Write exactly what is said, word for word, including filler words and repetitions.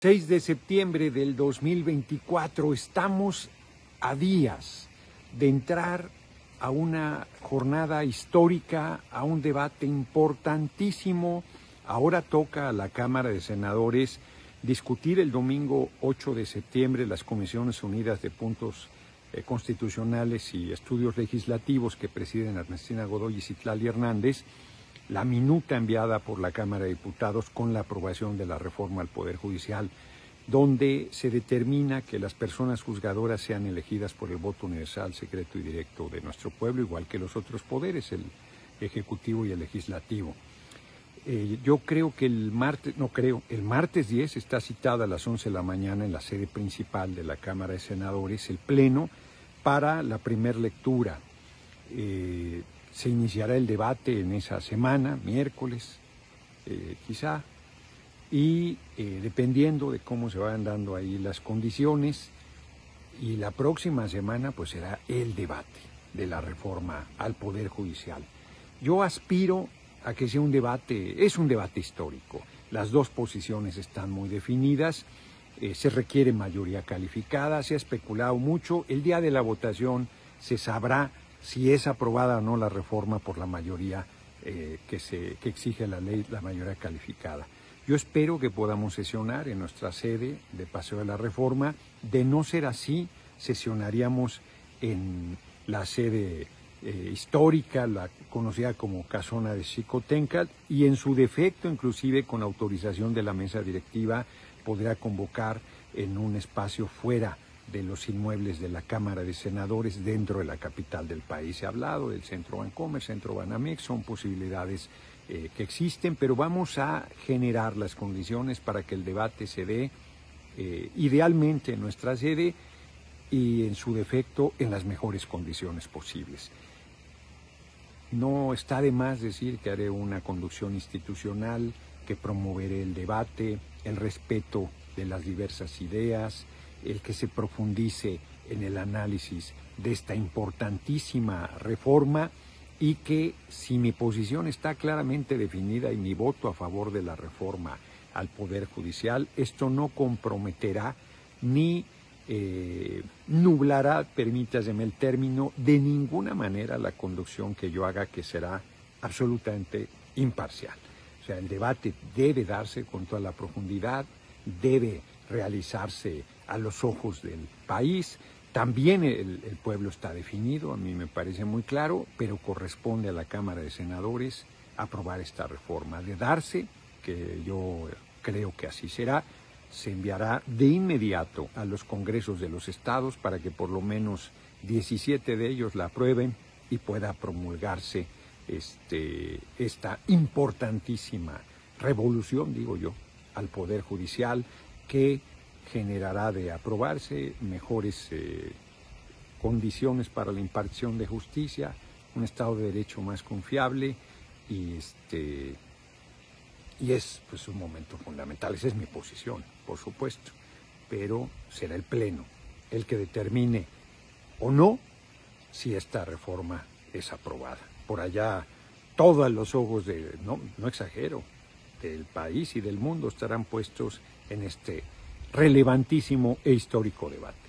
seis de septiembre del dos mil veinticuatro, estamos a días de entrar a una jornada histórica, a un debate importantísimo. Ahora toca a la Cámara de Senadores discutir el domingo ocho de septiembre las Comisiones Unidas de Puntos eh, Constitucionales y Estudios Legislativos que presiden Ernestina Godoy y Citlali Hernández, la minuta enviada por la Cámara de Diputados con la aprobación de la reforma al Poder Judicial, donde se determina que las personas juzgadoras sean elegidas por el voto universal, secreto y directo de nuestro pueblo, igual que los otros poderes, el Ejecutivo y el Legislativo. Eh, yo creo que el martes, no creo, el martes diez está citada a las once de la mañana en la sede principal de la Cámara de Senadores, el Pleno, para la primera lectura. Eh, Se iniciará el debate en esa semana, miércoles, eh, quizá, y eh, dependiendo de cómo se van dando ahí las condiciones, y la próxima semana pues será el debate de la reforma al Poder Judicial. Yo aspiro a que sea un debate, es un debate histórico, las dos posiciones están muy definidas, eh, se requiere mayoría calificada, se ha especulado mucho, el día de la votación se sabrá si es aprobada o no la reforma por la mayoría eh, que, se, que exige la ley, la mayoría calificada. Yo espero que podamos sesionar en nuestra sede de Paseo de la Reforma. De no ser así, sesionaríamos en la sede eh, histórica, la conocida como Casona de Xicoténcatl, y en su defecto, inclusive con autorización de la mesa directiva, podrá convocar en un espacio fuera de los inmuebles de la Cámara de Senadores dentro de la capital del país. Se ha hablado del Centro Bancomer, Centro Banamex, son posibilidades eh, que existen, pero vamos a generar las condiciones para que el debate se dé eh, idealmente en nuestra sede y en su defecto en las mejores condiciones posibles. No está de más decir que haré una conducción institucional, que promoveré el debate, el respeto de las diversas ideas, el que se profundice en el análisis de esta importantísima reforma y que si mi posición está claramente definida y mi voto a favor de la reforma al Poder Judicial, esto no comprometerá ni eh, nublará, permítaseme el término, de ninguna manera la conducción que yo haga, que será absolutamente imparcial. O sea, el debate debe darse con toda la profundidad, debe realizarse a los ojos del país. También el, el pueblo está definido, a mí me parece muy claro, pero corresponde a la Cámara de Senadores aprobar esta reforma. De darse, que yo creo que así será, se enviará de inmediato a los congresos de los estados para que por lo menos diecisiete de ellos la aprueben y pueda promulgarse este, esta importantísima revolución, digo yo, al Poder Judicial, que generará, de aprobarse, mejores eh, condiciones para la impartición de justicia, un Estado de Derecho más confiable, y, este, y es pues, un momento fundamental. Esa es mi posición, por supuesto, pero será el Pleno el que determine o no si esta reforma es aprobada. Por allá, todos los ojos, de, no, no exagero, del país y del mundo estarán puestos en este relevantísimo e histórico debate.